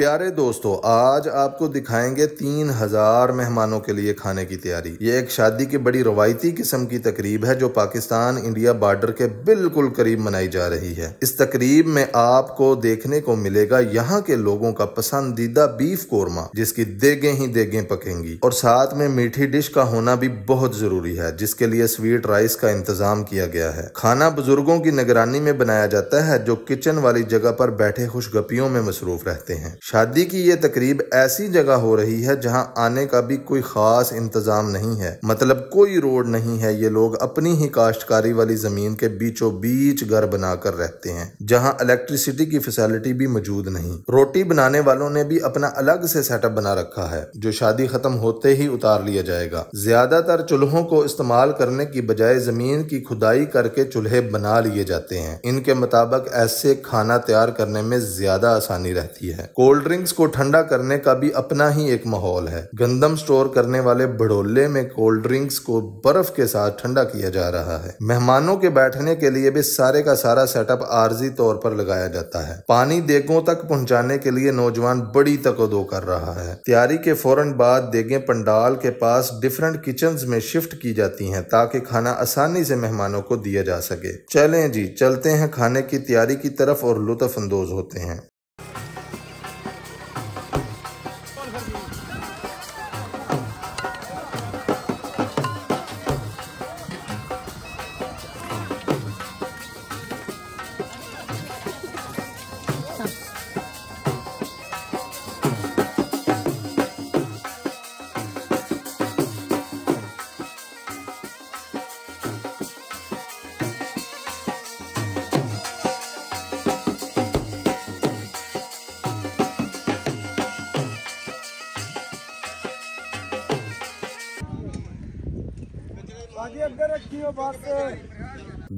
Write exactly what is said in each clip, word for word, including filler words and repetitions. प्यारे दोस्तों, आज आपको दिखाएंगे तीन हजार मेहमानों के लिए खाने की तैयारी। ये एक शादी की बड़ी रवायती किस्म की तकरीब है जो पाकिस्तान इंडिया बॉर्डर के बिल्कुल करीब मनाई जा रही है। इस तकरीब में आपको देखने को मिलेगा यहाँ के लोगों का पसंदीदा बीफ कोरमा, जिसकी देगे ही देगे पकेंगी, और साथ में मीठी डिश का होना भी बहुत जरूरी है, जिसके लिए स्वीट राइस का इंतजाम किया गया है। खाना बुजुर्गों की निगरानी में बनाया जाता है जो किचन वाली जगह पर बैठे खुशगपियों में मसरूफ रहते हैं। शादी की ये तकरीब ऐसी जगह हो रही है जहां आने का भी कोई खास इंतजाम नहीं है, मतलब कोई रोड नहीं है। ये लोग अपनी ही काश्तकारी वाली जमीन के बीचों बीच घर बनाकर रहते हैं, जहां इलेक्ट्रिसिटी की फैसिलिटी भी मौजूद नहीं। रोटी बनाने वालों ने भी अपना अलग से सेटअप बना रखा है जो शादी खत्म होते ही उतार लिया जाएगा। ज्यादातर चूल्हों को इस्तेमाल करने की बजाय जमीन की खुदाई करके चूल्हे बना लिए जाते हैं। इनके मुताबिक ऐसे खाना तैयार करने में ज्यादा आसानी रहती है। कोल्ड ड्रिंक्स को ठंडा करने का भी अपना ही एक माहौल है। गंदम स्टोर करने वाले भड़ोले में कोल्ड ड्रिंक्स को बर्फ के साथ ठंडा किया जा रहा है। मेहमानों के बैठने के लिए भी सारे का सारा सेटअप आर्जी तौर पर लगाया जाता है। पानी देगों तक पहुंचाने के लिए नौजवान बड़ी तकदो कर रहा है। तैयारी के फौरन बाद देगें पंडाल के पास डिफरेंट किचन्स में शिफ्ट की जाती हैं ताकि खाना आसानी से मेहमानों को दिया जा सके। चलें जी, चलते हैं खाने की तैयारी की तरफ और लुत्फ अंदोज होते हैं।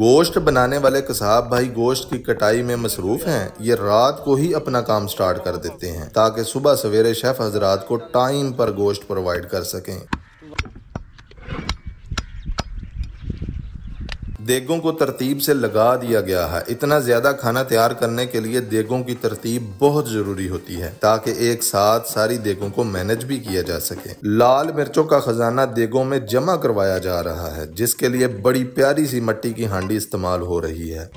गोश्त बनाने वाले कसाब भाई गोश्त की कटाई में मसरूफ हैं। ये रात को ही अपना काम स्टार्ट कर देते हैं ताकि सुबह सवेरे शेफ हजरात को टाइम पर गोश्त प्रोवाइड कर सकें। देगों को तरतीब से लगा दिया गया है। इतना ज्यादा खाना तैयार करने के लिए देगों की तरतीब बहुत जरूरी होती है ताकि एक साथ सारी देगों को मैनेज भी किया जा सके। लाल मिर्चों का खजाना देगों में जमा करवाया जा रहा है, जिसके लिए बड़ी प्यारी सी मिट्टी की हांडी इस्तेमाल हो रही है।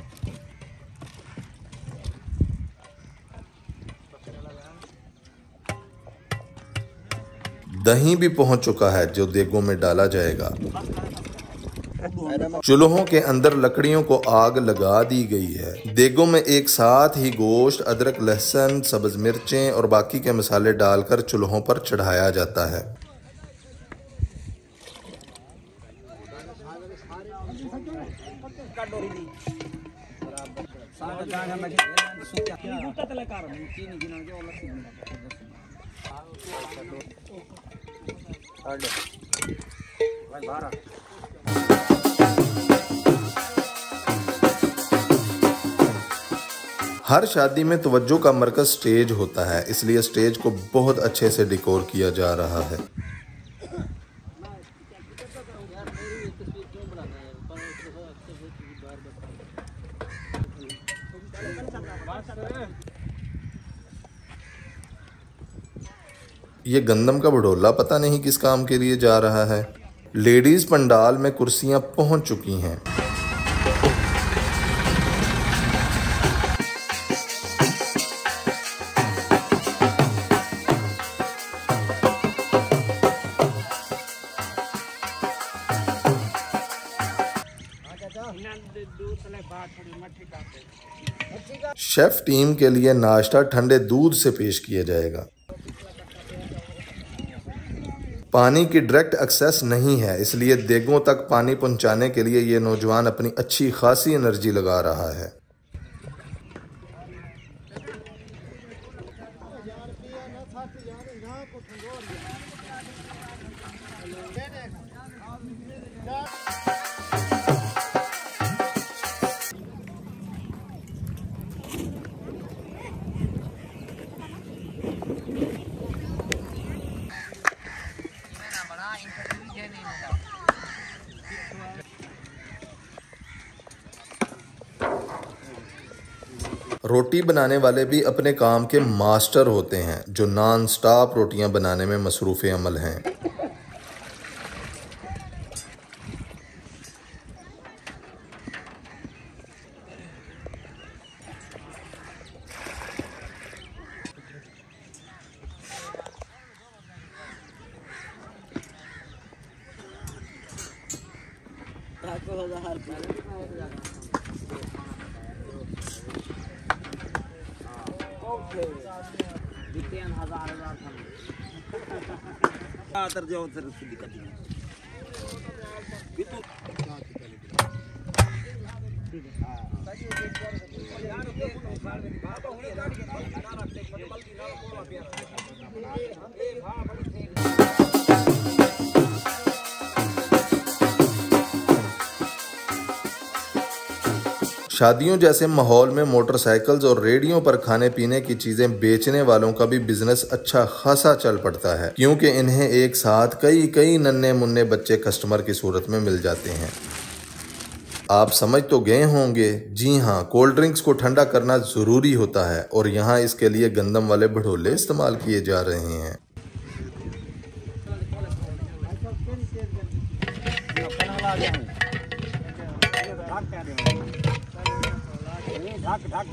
दही भी पहुंच चुका है जो देगों में डाला जाएगा। चूल्हों के अंदर लकड़ियों को आग लगा दी गई है। देगों में एक साथ ही गोश्त, अदरक, लहसुन, सब्ज मिर्चें और बाकी के मसाले डालकर चूल्हों पर चढ़ाया जाता है। हर शादी में तवज्जो का मरकज स्टेज होता है, इसलिए स्टेज को बहुत अच्छे से डेकोर किया जा रहा है। ये गंदम का भड़ोला पता नहीं किस काम के लिए जा रहा है। लेडीज पंडाल में कुर्सियां पहुंच चुकी हैं। शेफ टीम के लिए नाश्ता ठंडे दूध से पेश किया जाएगा। पानी की डायरेक्ट एक्सेस नहीं है, इसलिए देगों तक पानी पहुंचाने के लिए ये नौजवान अपनी अच्छी खासी एनर्जी लगा रहा है। रोटी बनाने वाले भी अपने काम के मास्टर होते हैं जो नॉन स्टॉप रोटियां बनाने में मसरूफ़ अमल हैं। शादियों जैसे माहौल में मोटरसाइकिल्स और रेडियो पर खाने पीने की चीज़ें बेचने वालों का भी बिजनेस अच्छा खासा चल पड़ता है, क्योंकि इन्हें एक साथ कई कई नन्हे मुन्ने बच्चे कस्टमर की सूरत में मिल जाते हैं। आप समझ तो गए होंगे, जी हाँ, कोल्ड ड्रिंक्स को ठंडा करना ज़रूरी होता है और यहाँ इसके लिए गंदम वाले भड़ोले इस्तेमाल किए जा रहे हैं। धाक धाक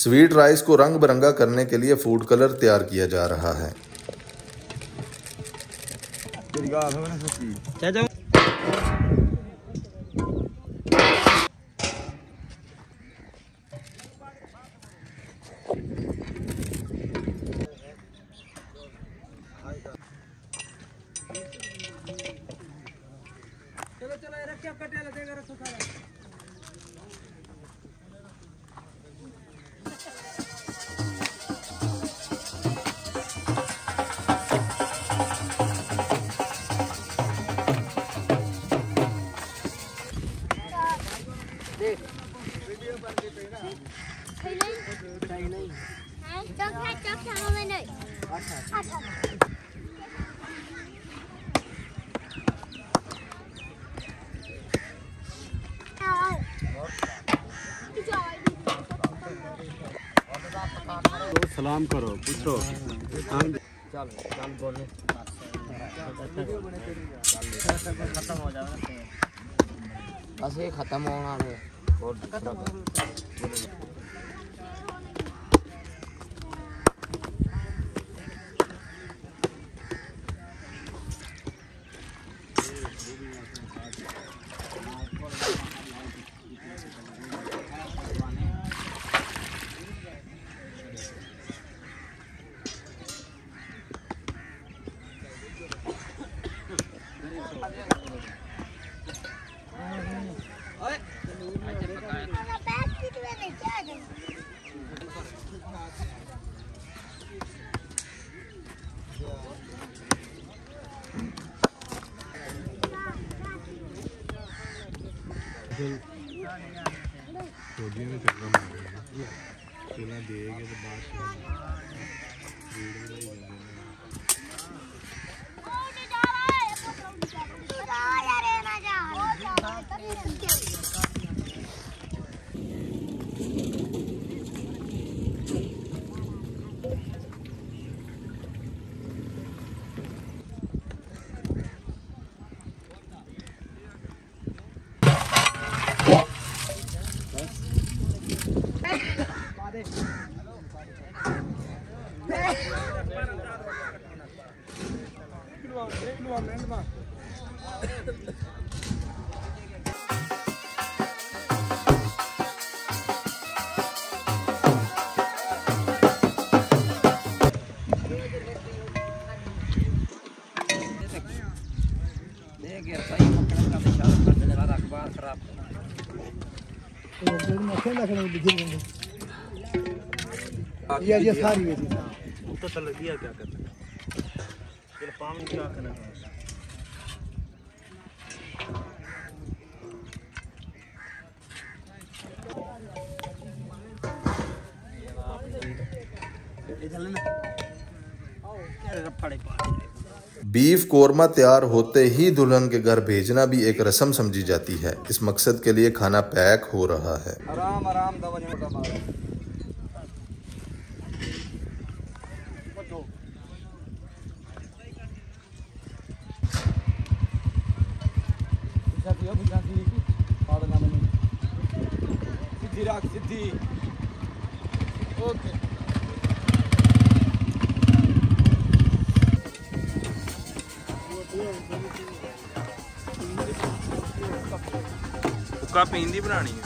स्वीट राइस को रंग बिरंगा करने के लिए फूड कलर तैयार किया जा रहा है। सलाम करो, पूछो। चल चल बोले खत्म हो जाएगा, बस ये खत्म होना है। ये ये सारी है तो चल दिया, क्या करना है फिर पावन क्या करना है। इधर लेना आओ, क्या रपड़े पा बीफ कोरमा तैयार होते ही दुल्हन के घर भेजना भी एक रस्म समझी जाती है। इस मकसद के लिए खाना पैक हो रहा है। आराम आराम सिद्धि ओके। उक्का पेंदी बनानी है।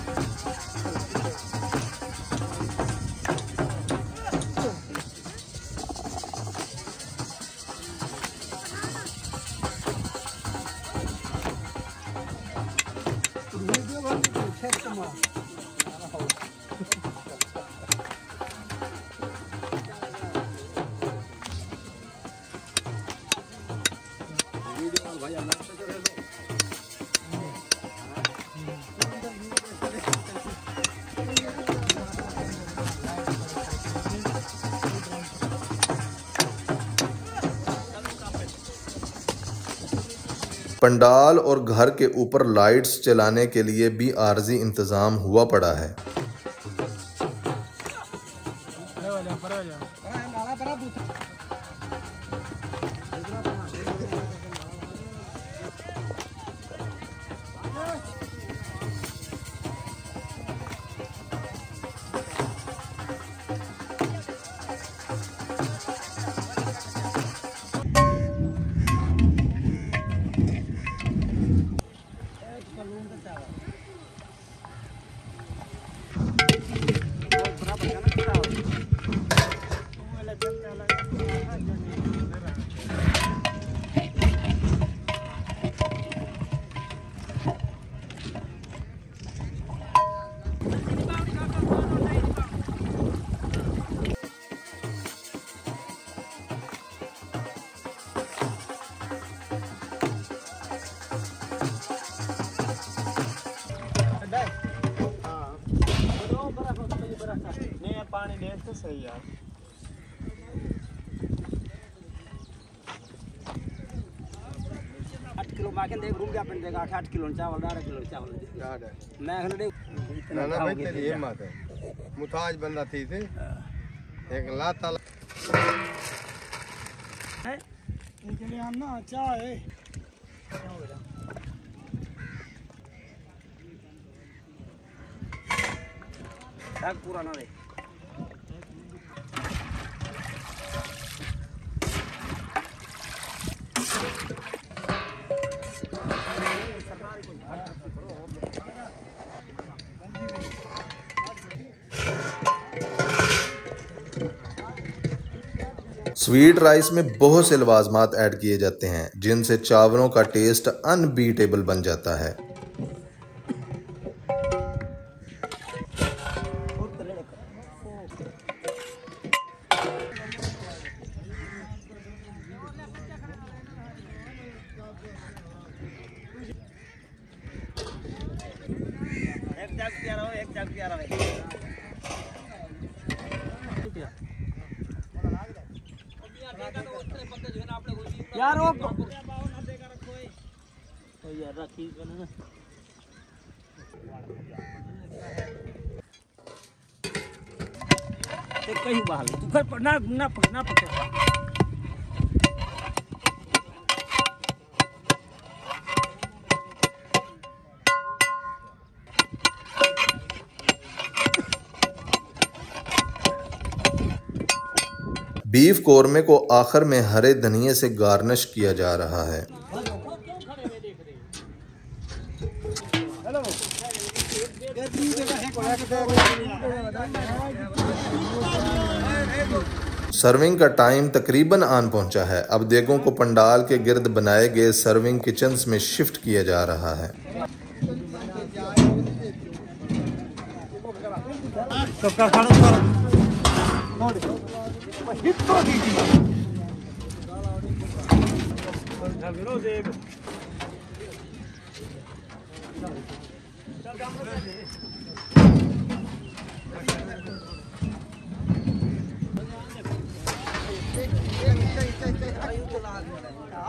पंडाल और घर के ऊपर लाइट्स चलाने के लिए भी आर्जी इंतजाम हुआ पड़ा है। पानी देख तो सही यार। आठ किलो माके देख रूम जा अपन देख आठ आठ किलो चावल बारह किलो चावल याद है। मैं हने ना ना भाई तेरी हिम्मत है। मुताज बंदा थी से एक लात है इनके लिए हम ना अच्छा है। क्या हो गया तक पूरा ना ले स्वीट राइस में बहुत से लवाजमात ऐड किए जाते हैं जिनसे चावलों का टेस्ट अनबीटेबल बन जाता है। एक जग प्यारा है यार वो तो यार रखी ना ते कहीं बाहर तू घर पर ना ना ना पकड़ बीफ कोरमे को आखिर में हरे धनिये से गार्निश किया जा रहा है। सर्विंग का टाइम तकरीबन आन पहुंचा है। अब देगों को पंडाल के गिर्द बनाए गए सर्विंग किचन्स में शिफ्ट किया जा रहा है।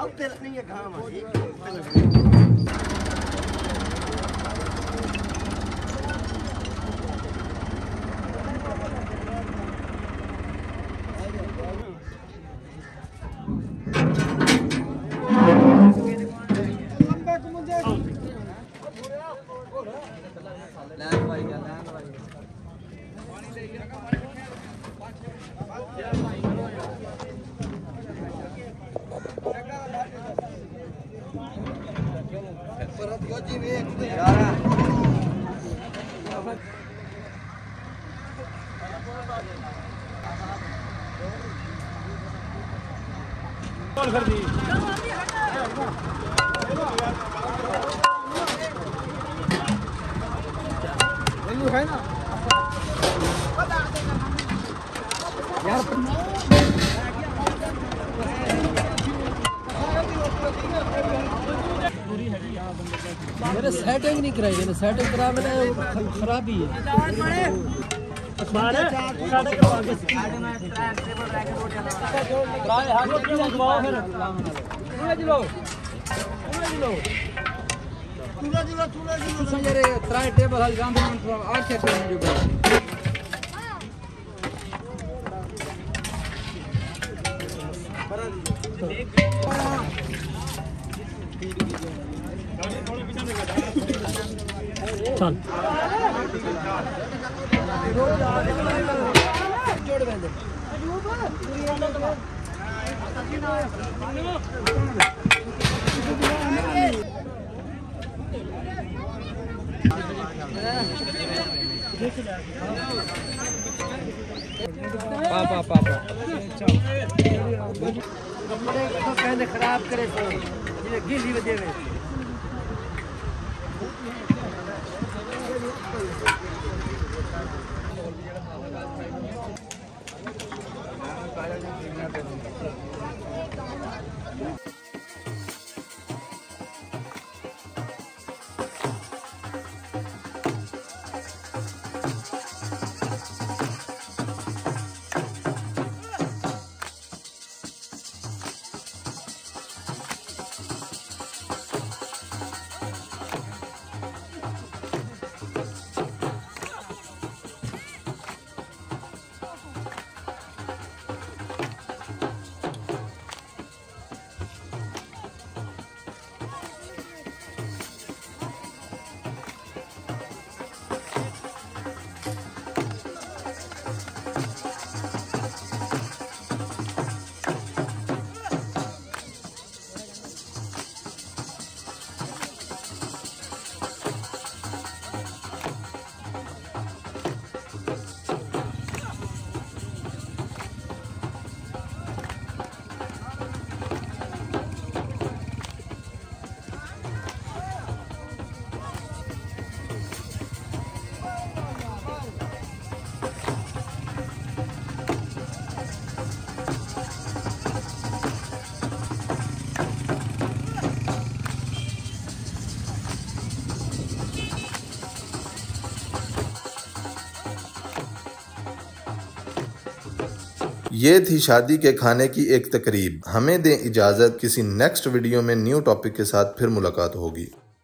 अब तेल नहीं है घाम है ना यार मेरे सेटिंग नहीं कराई मैंने सेटिंग करा मैंने खराब ही है। चल पापा पापा कहने खराब करे तो ये गिली बजे में ये थी शादी के खाने की एक तकरीब। हमें दें इजाज़त, किसी नेक्स्ट वीडियो में न्यू टॉपिक के साथ फिर मुलाकात होगी।